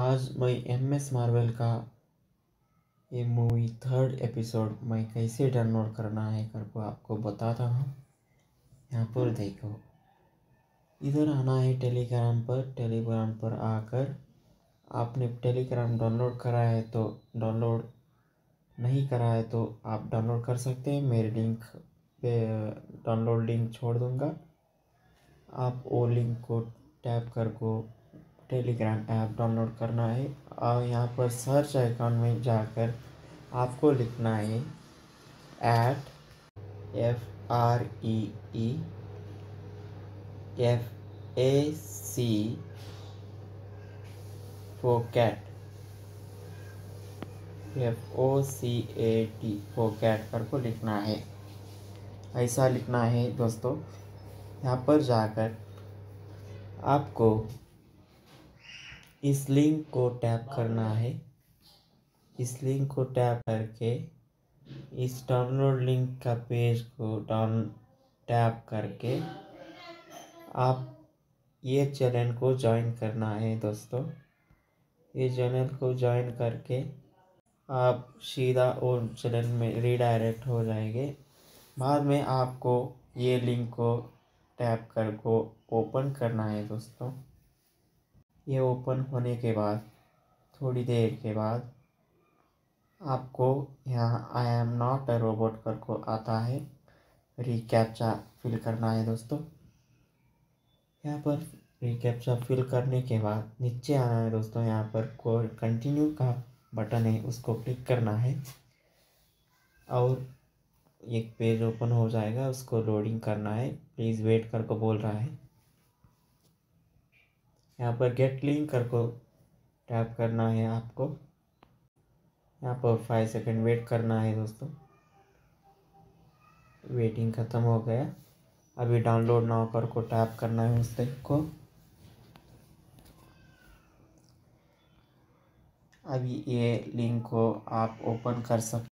आज मैं MS Marvel का ये मूवी थर्ड एपिसोड मैं कैसे डाउनलोड करना है करको आपको बताता हूँ। यहाँ पर देखो, इधर आना है टेलीग्राम पर। टेलीग्राम पर आकर आपने टेलीग्राम डाउनलोड करा है तो डाउनलोड, नहीं करा है तो आप डाउनलोड कर सकते हैं। मेरे लिंक पे डाउनलोड लिंक छोड़ दूँगा, आप वो लिंक को टैप करको टेलीग्राम ऐप डाउनलोड करना है। और यहाँ पर सर्च आइकॉन में जाकर आपको लिखना है @FREEFACT फोकैट करको लिखना है, ऐसा लिखना है दोस्तों। यहाँ पर जाकर आपको इस लिंक को टैप करना है। इस लिंक को टैप करके इस डाउनलोड लिंक का पेज को टैप करके आप ये चैनल को ज्वाइन करना है दोस्तों। ये चैनल को ज्वाइन करके आप सीधा उन चैनल में रिडायरेक्ट हो जाएंगे। बाद में आपको ये लिंक को टैप करको ओपन करना है दोस्तों। ये ओपन होने के बाद थोड़ी देर के बाद आपको यहाँ I am not a robot करको आता है, रिकैप्चा फिल करना है दोस्तों। यहाँ पर रिकैप्चा फिल करने के बाद नीचे आना है दोस्तों। यहाँ पर कोई कंटिन्यू का बटन है, उसको क्लिक करना है और एक पेज ओपन हो जाएगा। उसको लोडिंग करना है, प्लीज़ वेट करको बोल रहा है। यहाँ पर गेट लिंक करको टैप करना है आपको। यहाँ पर 5 सेकंड वेट करना है दोस्तों। वेटिंग ख़त्म हो गया। अभी डाउनलोड नाउ करको टैप करना है उस लिंक को। अभी ये लिंक को आप ओपन कर सकते हैं।